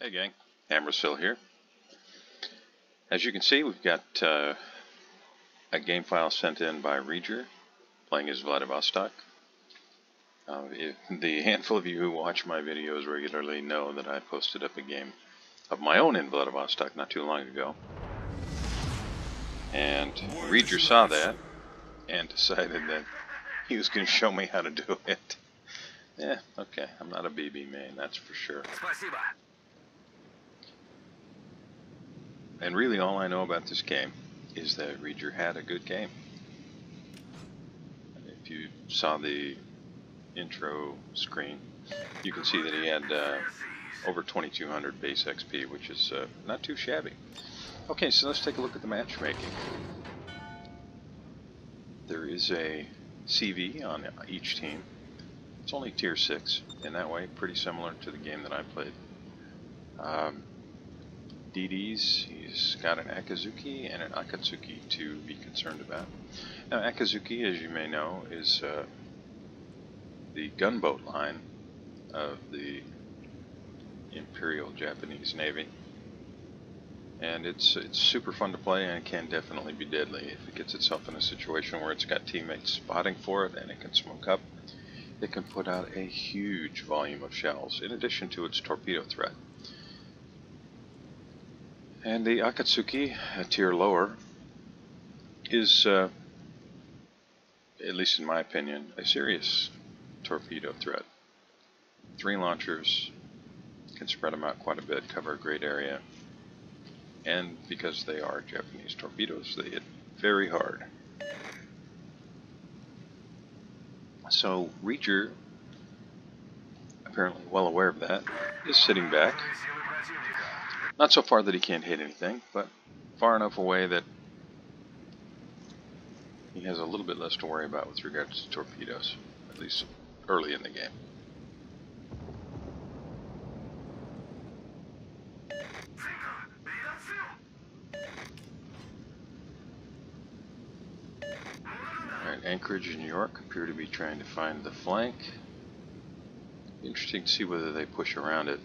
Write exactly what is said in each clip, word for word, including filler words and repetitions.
Hey gang, Amrassil here. As you can see, we've got uh, a game file sent in by Reejr, playing as Vladivostok. Uh, if the handful of you who watch my videos regularly know that I posted up a game of my own in Vladivostok not too long ago. And Reejr saw that and decided that he was going to show me how to do it. Yeah, okay, I'm not a B B main, that's for sure. And really all I know about this game is that Reejr had a good game. If you saw the intro screen, you can see that he had uh, over twenty-two hundred base X P, which is uh, not too shabby. Okay, so let's take a look at the matchmaking. There is a C V on each team. It's only tier six, in that way pretty similar to the game that I played. Um, D Ds, he's got an Akizuki and an Akatsuki to be concerned about. Now Akizuki, as you may know, is uh, the gunboat line of the Imperial Japanese Navy, and it's it's super fun to play, and it can definitely be deadly if it gets itself in a situation where it's got teammates spotting for it and it can smoke up. It can put out a huge volume of shells in addition to its torpedo threat. And the Akatsuki, a tier lower, is, uh, at least in my opinion, a serious torpedo threat. Three launchers, can spread them out quite a bit, cover a great area, and because they are Japanese torpedoes, they hit very hard. So Reejr, apparently well aware of that, is sitting back. Not so far that he can't hit anything, but far enough away that he has a little bit less to worry about with regards to torpedoes, at least early in the game. Alright, Anchorage and York appear to be trying to find the flank. Interesting to see whether they push around it.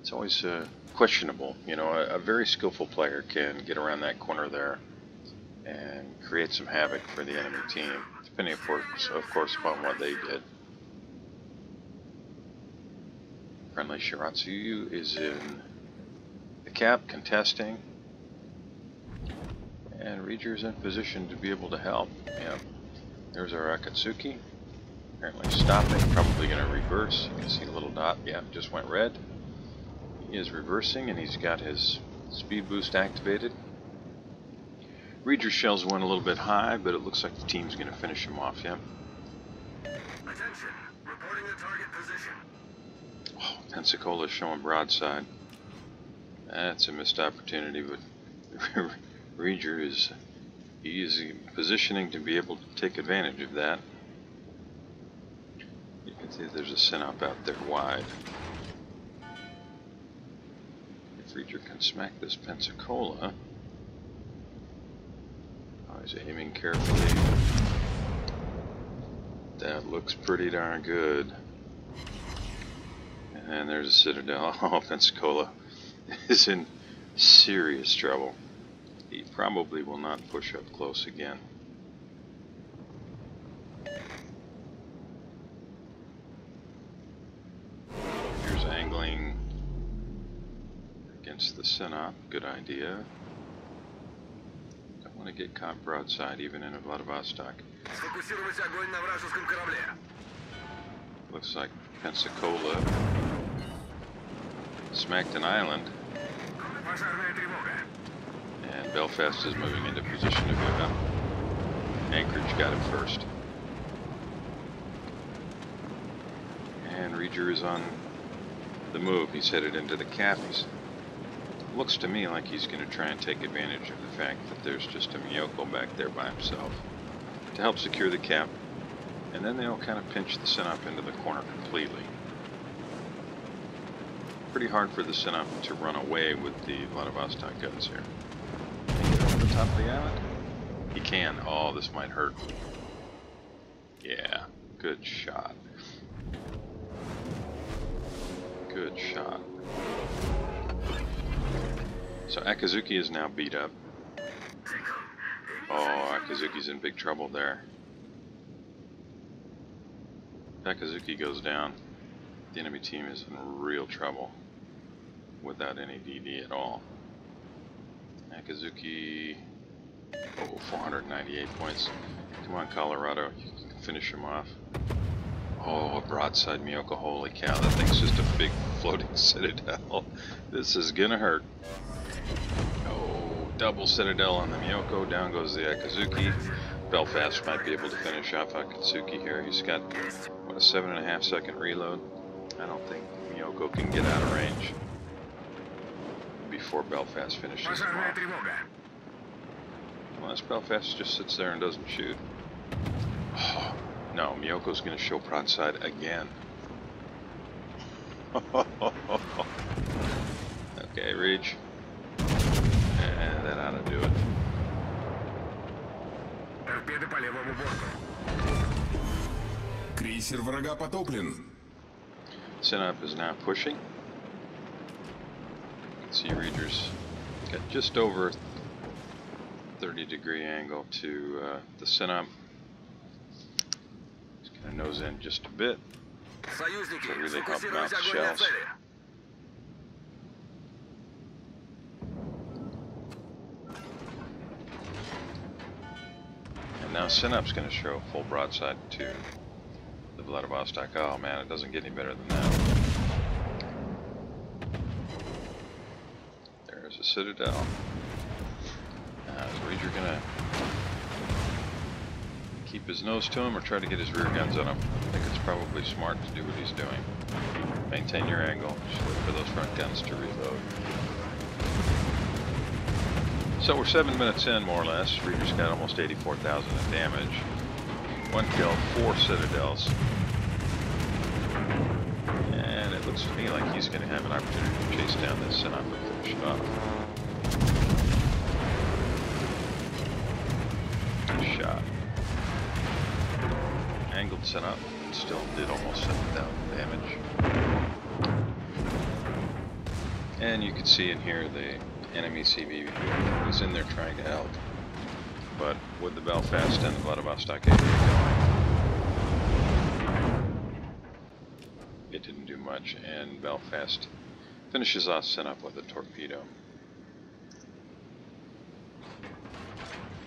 It's always a uh, questionable, you know, a, a very skillful player can get around that corner there and create some havoc for the enemy team, depending of course, of course upon what they did. Friendly Shiratsuyu is in the cap, contesting, and Reejr is in position to be able to help. Yep. There's our Akatsuki, apparently stopping, probably going to reverse. You can see a little dot, yeah, just went red. He is reversing, and he's got his speed boost activated. Reejr's shells went a little bit high, but it looks like the team's going to finish him off, yeah? Attention, reporting the target position. Oh, Pensacola showing broadside. That's a missed opportunity, but Reejr is, he is positioning to be able to take advantage of that. You can see there's a Sinop out there wide. Reejr can smack this Pensacola. Oh, he's aiming carefully. That looks pretty darn good. And there's a Citadel. Oh, Pensacola is in serious trouble. He probably will not push up close again. Here's angling against the Sinop, good idea. Don't want to get caught broadside even in a Vladivostok. Looks like Pensacola smacked an island, and Belfast is moving into position to give up. Anchorage got it first, and Reejr is on the move. He's headed into the cap. He's Looks to me like he's going to try and take advantage of the fact that there's just a Miyoko back there by himself to help secure the cap, and then they'll kind of pinch the Sinop into the corner completely. Pretty hard for the Sinop to run away with the Vladivostok guns here. Can he get over the top of the island? He can. Oh, this might hurt. Yeah, good shot. Good shot. So Akizuki is now beat up. Oh, Akazuki's in big trouble there. If Akizuki goes down, the enemy team is in real trouble without any D D at all. Akizuki, oh, four hundred ninety-eight points. Come on, Colorado, you can finish him off. Oh, a broadside Miyoko, holy cow, that thing's just a big floating citadel. This is gonna hurt. Oh, double citadel on the Miyoko, down goes the Akizuki. Belfast might be able to finish off Akatsuki here. He's got, what, a seven and a half second reload. I don't think Miyoko can get out of range before Belfast finishes him off. Unless Belfast just sits there and doesn't shoot. Oh, no, Miyoko's going to show broadside again. Okay, Reejr. And that ought to do it. Sinop is now pushing. You can see Reejr's got just over thirty degree angle to uh, the Sinop. He's gonna nose in just a bit. So really help him out the shells. Now Sinop's going to show full broadside to the Vladivostok. Oh man, it doesn't get any better than that. There's a citadel. Now is Reejr going to keep his nose to him or try to get his rear guns on him? I think it's probably smart to do what he's doing. Maintain your angle, just look for those front guns to reload. So we're seven minutes in, more or less. Reejr's got almost eighty-four thousand in damage. One kill, four citadels. And it looks to me like he's going to have an opportunity to chase down this Sinop and finish it off. Good shot. Angled Sinop and still did almost seven thousand damage. And you can see in here the enemy C B was in there trying to help, but with the Belfast and the Vladivostok going, it didn't do much, and Belfast finishes off Sinop with a torpedo.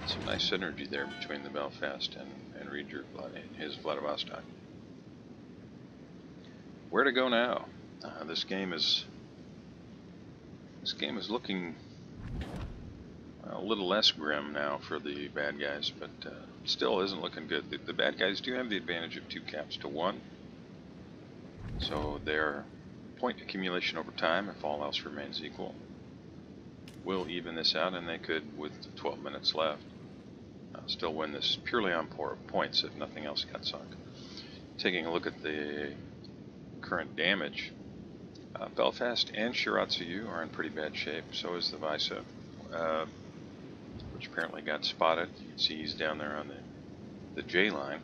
Some nice synergy there between the Belfast and, and Reejr and his Vladivostok. Where to go now? Uh, this game is This game is looking a little less grim now for the bad guys, but uh, still isn't looking good. The, the bad guys do have the advantage of two caps to one, so their point accumulation over time, if all else remains equal, will even this out, and they could, with twelve minutes left, uh, still win this purely on points if nothing else got sunk. Taking a look at the current damage, Uh, Belfast and Shiratsuyu are in pretty bad shape, so is the Visa, uh, which apparently got spotted. You can see he's down there on the, the J line.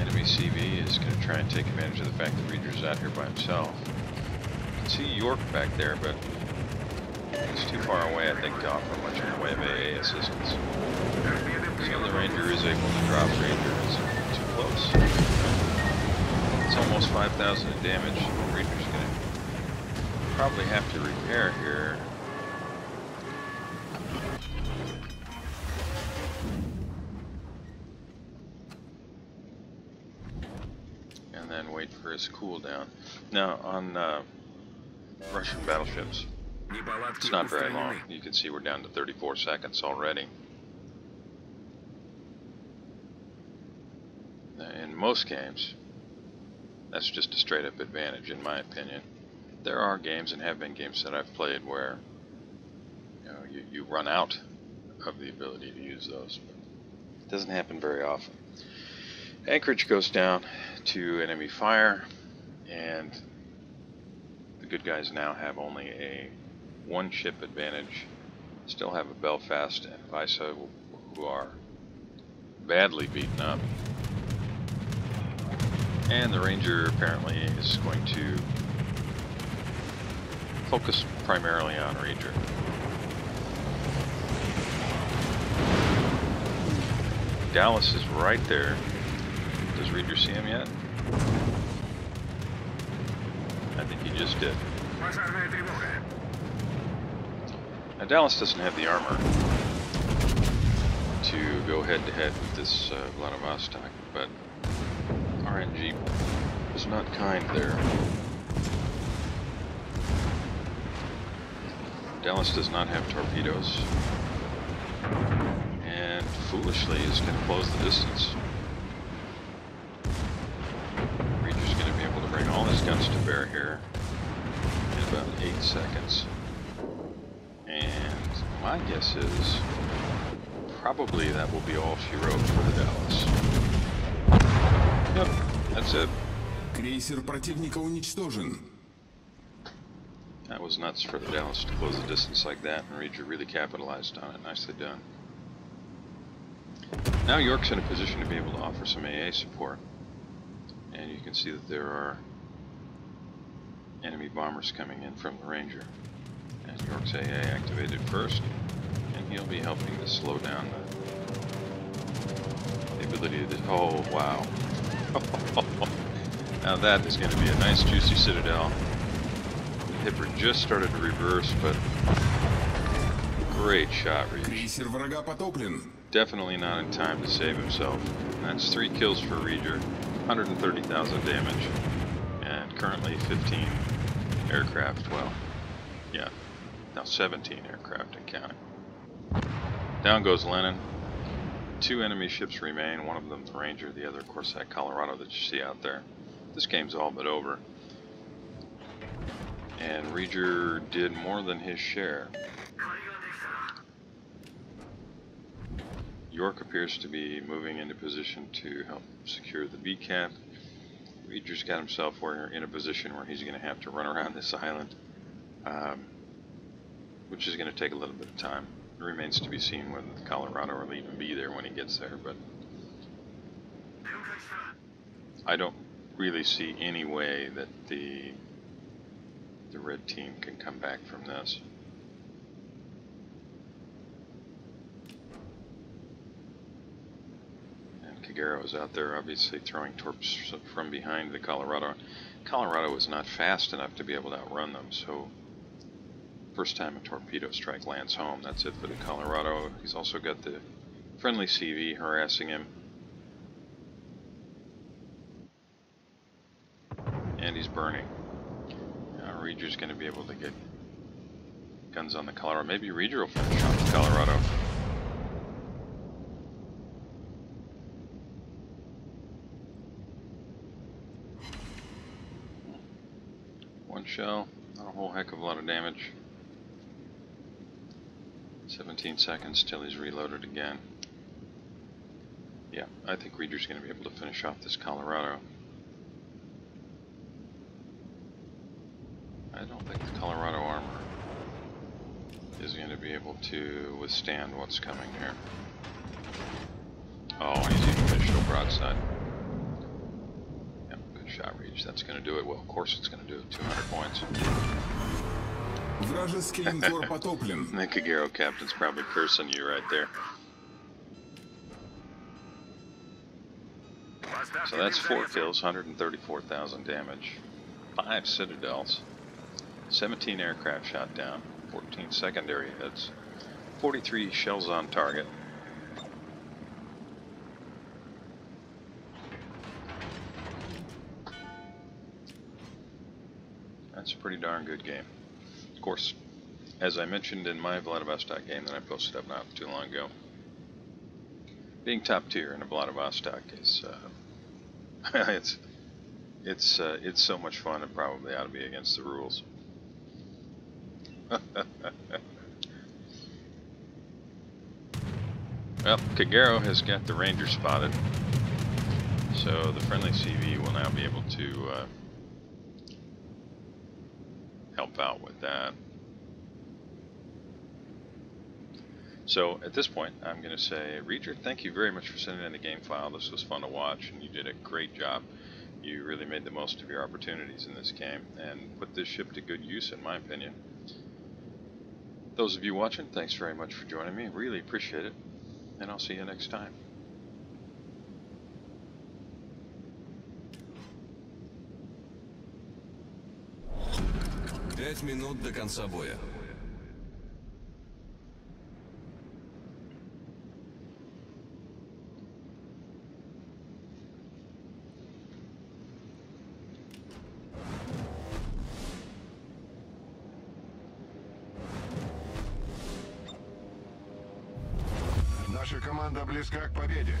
Enemy C V is going to try and take advantage of the fact that Reejr's out here by himself. You can see York back there, but he's too far away, I think, to offer much in the way of A A assistance. So the Ranger is able to drop Ranger, it's too close. It's almost five thousand in damage. Reejr's going to probably have to repair here. And then wait for his cooldown. Now, on uh, Russian battleships, it's not very long. You can see we're down to thirty-four seconds already. In most games, that's just a straight up advantage in my opinion. There are games, and have been games that I've played, where you know, you, you run out of the ability to use those. But it doesn't happen very often. Anchorage goes down to enemy fire, and the good guys now have only a one ship advantage. Still have a Belfast and Visa who are badly beaten up. And the Ranger apparently is going to focus primarily on Ranger. Dallas is right there. Does Reejr see him yet? I think he just did. Now Dallas doesn't have the armor to go head to head with this uh, Vladivostok, but R N G was not kind there. Dallas does not have torpedoes, and foolishly is going to close the distance. Reejr's going to be able to bring all his guns to bear here in about eight seconds. And my guess is probably that will be all she wrote for the Dallas. Yep, that's it. Крейсер противника уничтожен. That was nuts for the Dallas to close the distance like that, and Reejr really capitalized on it. Nicely done. Now York's in a position to be able to offer some A A support. And you can see that there are enemy bombers coming in from the Ranger. And York's A A activated first, and he'll be helping to slow down the, the ability to... Oh, wow. Now that is going to be a nice juicy citadel. Hipper just started to reverse, but great shot, Reejr. Definitely not in time to save himself. And that's three kills for Reejr, one hundred thirty thousand damage, and currently fifteen aircraft. Well, yeah, now seventeen aircraft and counting. Down goes Lenin. Two enemy ships remain, one of them the Ranger, the other, of course, that Colorado that you see out there. This game's all but over. And Reejr did more than his share. York appears to be moving into position to help secure the B cap. Reejr's got himself where, in a position where he's going to have to run around this island, um, which is going to take a little bit of time. It remains to be seen whether the Colorado will even be there when he gets there, but I don't really see any way that the the red team can come back from this. And Kagero is out there obviously throwing torps from behind the Colorado. Colorado is not fast enough to be able to outrun them, so first time a torpedo strike lands home. That's it for the Colorado. He's also got the friendly C V harassing him. And he's burning. Reejr's going to be able to get guns on the Colorado. Maybe Reejr will finish off the Colorado. One shell, not a whole heck of a lot of damage. seventeen seconds till he's reloaded again. Yeah, I think Reejr's going to be able to finish off this Colorado. I don't think the Colorado armor is going to be able to withstand what's coming here. Oh, he's even finished a broadside. Yep, good shot, Reejr. That's going to do it. Well, of course it's going to do it. two hundred points. The Kagero captain's probably cursing you right there. So that's four kills, one hundred thirty-four thousand damage, five citadels. seventeen aircraft shot down, fourteen secondary hits, forty-three shells on target. That's a pretty darn good game. Of course, as I mentioned in my Vladivostok game that I posted up not too long ago, being top tier in a Vladivostok is uh, it's it's uh, it's so much fun and probably ought to be against the rules. Well, Kagero has got the Ranger spotted, so the friendly C V will now be able to uh, help out with that. So at this point I'm going to say, Reejr, thank you very much for sending in the game file. This was fun to watch and you did a great job. you really made the most of your opportunities in this game and put this ship to good use, in my opinion. Those of you watching, thanks very much for joining me. Really appreciate it, and I'll see you next time. Пять минут до конца боя. Наша команда близка к победе.